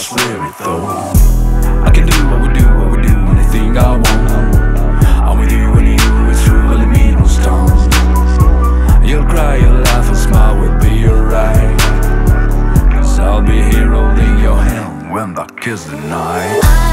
swear it though. I can do what we do, anything I want. I'm with you and it's true, let me no stones. You'll cry, you'll laugh and smile, we'll be alright. Cause I'll be here holding your hand when the kiss the night.